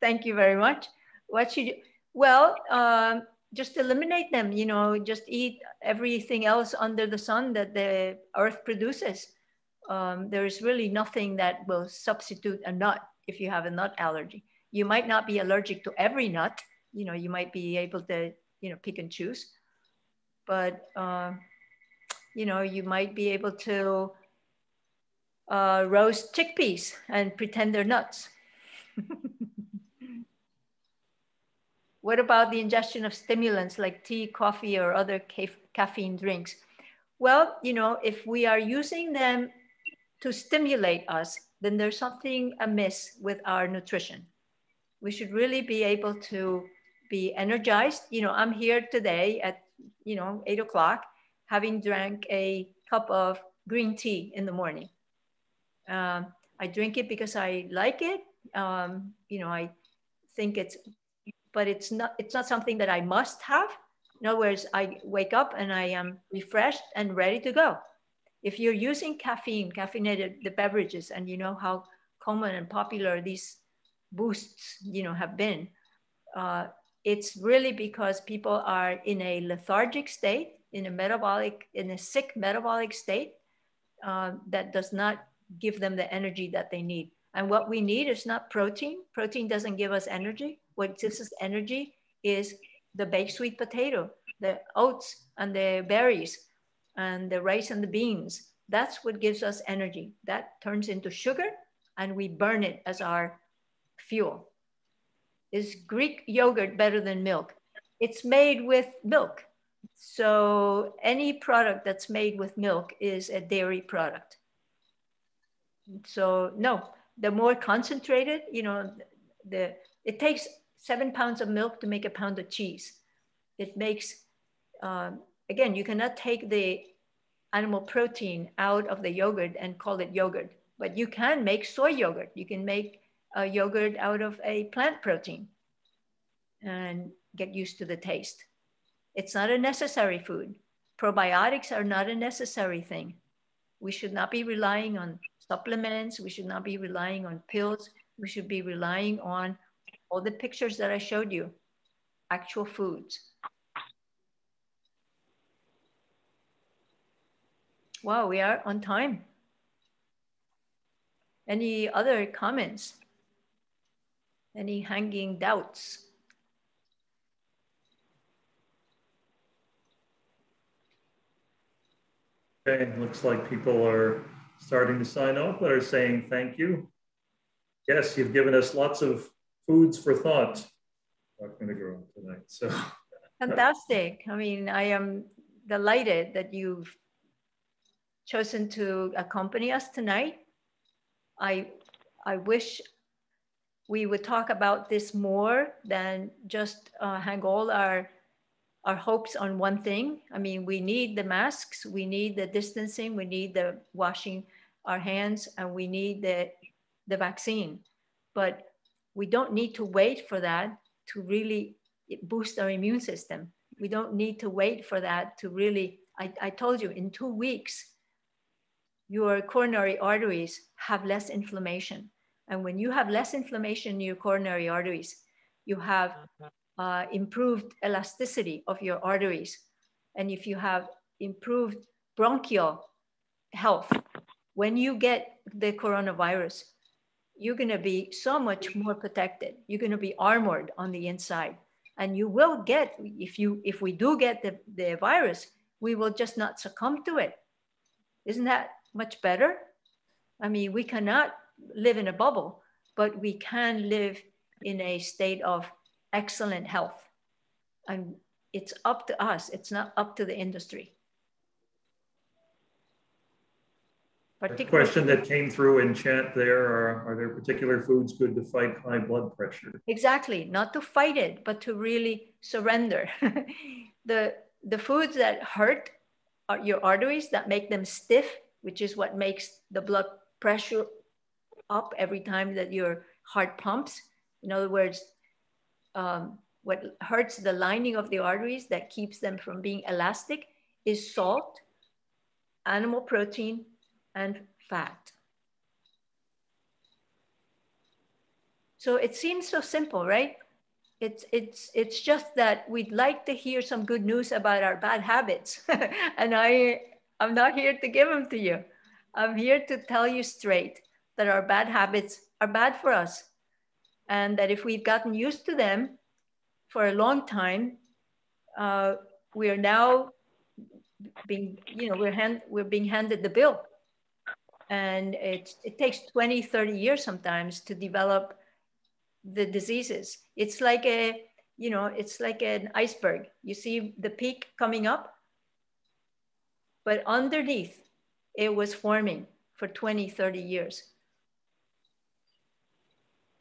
Thank you very much. What should you do? Well, um, just eliminate them, you know, just eat everything else under the sun that the earth produces. Um, there is really nothing that will substitute a nut. If you have a nut allergy, you might not be allergic to every nut. You know, you might be able to, you know, pick and choose, but, uh, you know, you might be able to uh, roast chickpeas and pretend they're nuts. What about the ingestion of stimulants like tea, coffee, or other caf- caffeine drinks? Well, you know, if we are using them to stimulate us, then there's something amiss with our nutrition. we should really be able to be energized. You know, I'm here today at, you know, eight o'clock, having drank a cup of green tea in the morning. Um, I drink it because I like it. Um, you know, I think it's, but it's not, it's not something that I must have. In other words, I wake up and I am refreshed and ready to go. If you're using caffeine, caffeinated the beverages, and you know how common and popular these boosts, you know, have been, uh, it's really because people are in a lethargic state, in a metabolic, in a sick metabolic state uh, that does not give them the energy that they need. And what we need is not protein. Protein doesn't give us energy. What gives us energy is the baked sweet potato, the oats and the berries, and the rice and the beans. That's what gives us energy. That turns into sugar and we burn it as our fuel. Is Greek yogurt better than milk? It's made with milk. So any product that's made with milk is a dairy product. So no, the more concentrated, you know, the it takes seven pounds of milk to make a pound of cheese. It makes, um, again, you cannot take the animal protein out of the yogurt and call it yogurt, but you can make soy yogurt. You can make a yogurt out of a plant protein and get used to the taste. It's not a necessary food. Probiotics are not a necessary thing. We should not be relying on supplements. We should not be relying on pills. We should be relying on all the pictures that I showed you, actual foods. Wow, we are on time. Any other comments? Any hanging doubts? Okay, it looks like people are starting to sign off, but are saying thank you. Yes, you've given us lots of foods for thought, Doctor Negrón, tonight. So fantastic. I mean, I am delighted that you've chosen to accompany us tonight. I, I wish we would talk about this more than just uh, hang all our, our hopes on one thing. I mean, we need the masks, we need the distancing, we need the washing our hands, and we need the, the vaccine. But we don't need to wait for that to really boost our immune system. We don't need to wait for that to really, I, I told you, in two weeks, your coronary arteries have less inflammation. And when you have less inflammation in your coronary arteries, you have uh, improved elasticity of your arteries. And if you have improved bronchial health, when you get the coronavirus, you're gonna be so much more protected. You're gonna be armored on the inside. And you will get, if, you, if we do get the, the virus, we will just not succumb to it. Isn't that much better? I mean, we cannot live in a bubble, but we can live in a state of excellent health. And it's up to us. It's not up to the industry. A question that came through in chat there, are, are there particular foods good to fight high blood pressure? Exactly, not to fight it, but to really surrender. the, the foods that hurt are your arteries, that make them stiff, which is what makes the blood pressure up every time that your heart pumps. In other words, um, what hurts the lining of the arteries that keeps them from being elastic is salt, animal protein, and fat. So it seems so simple, right? It's, it's, it's just that we'd like to hear some good news about our bad habits. And I, I'm not here to give them to you. I'm here to tell you straight that our bad habits are bad for us. And that if we've gotten used to them for a long time, uh, we are now being, you know, we're, hand, we're being handed the bill. And it, it takes twenty, thirty years sometimes to develop the diseases. It's like a, you know, it's like an iceberg. You see the peak coming up, but underneath it was forming for twenty, thirty years.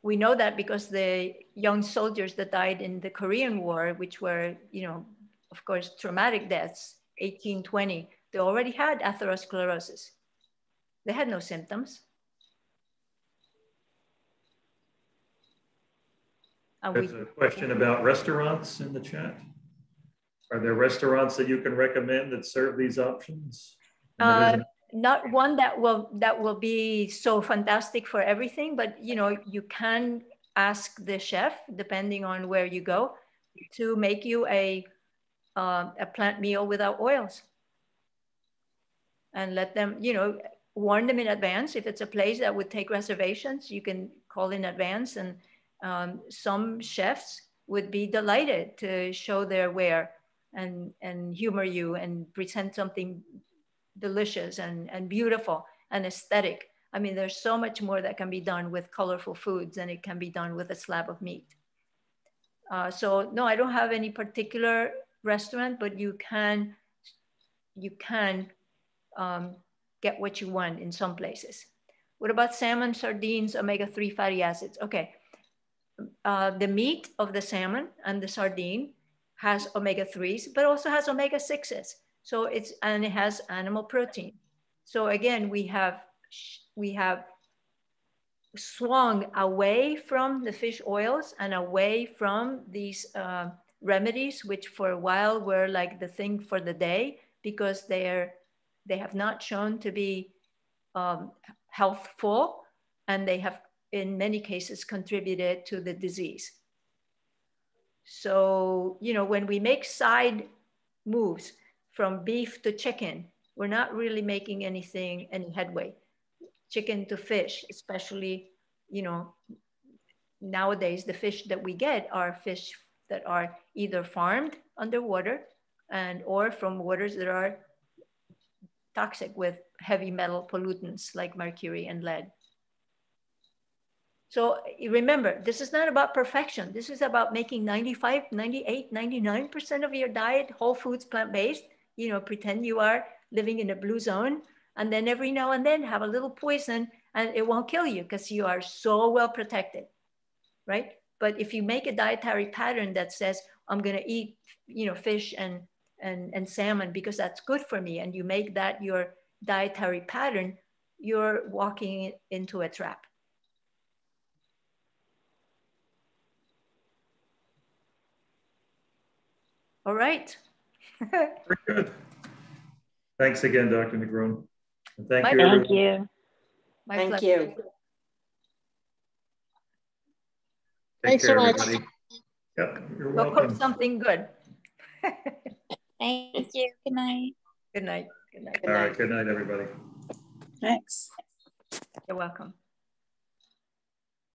we know that because the young soldiers that died in the Korean War, which were, you know, of course, traumatic deaths, eighteen, twenty, they already had atherosclerosis. They had no symptoms. There's a question about restaurants in the chat. Are there restaurants that you can recommend that serve these options? Uh, not one that will that will be so fantastic for everything, but you know, you can ask the chef, depending on where you go, to make you a uh, a plant meal without oils, and let them, you know, warn them in advance. If it's a place that would take reservations, you can call in advance, and um, some chefs would be delighted to show their ware and and humor you and present something delicious and, and beautiful and aesthetic. I mean, there's so much more that can be done with colorful foods than it can be done with a slab of meat. Uh, so no, I don't have any particular restaurant, but you can, you can um, get what you want in some places. What about salmon, sardines, omega three fatty acids? Okay, uh, the meat of the salmon and the sardine has omega threes, but also has omega sixes. So it's, and it has animal protein. So again, we have, we have swung away from the fish oils and away from these uh, remedies, which for a while were like the thing for the day, because they're, they have not shown to be um, healthful, and they have in many cases contributed to the disease. So, you know, when we make side moves, from beef to chicken, we're not really making anything, any headway. Chicken to fish, especially, you know, nowadays the fish that we get are fish that are either farmed underwater and or from waters that are toxic with heavy metal pollutants like mercury and lead. So remember, this is not about perfection. This is about making ninety-five, ninety-eight, ninety-nine percent of your diet whole foods, plant-based. You know, pretend you are living in a blue zone, and then every now and then have a little poison and it won't kill you because you are so well protected, right? But if you make a dietary pattern that says, I'm gonna eat, you know, fish and, and, and salmon because that's good for me, and you make that your dietary pattern, you're walking into a trap. All right. Very good. Thanks again, Doctor Negrón. And thank My you. Thank you. My thank pleasure. you. Thanks so much. Everybody. Yep, you're welcome. We'll cook something good. Thank you. Good night. Good night. Good night. All right. Good night, everybody. Thanks. You're welcome.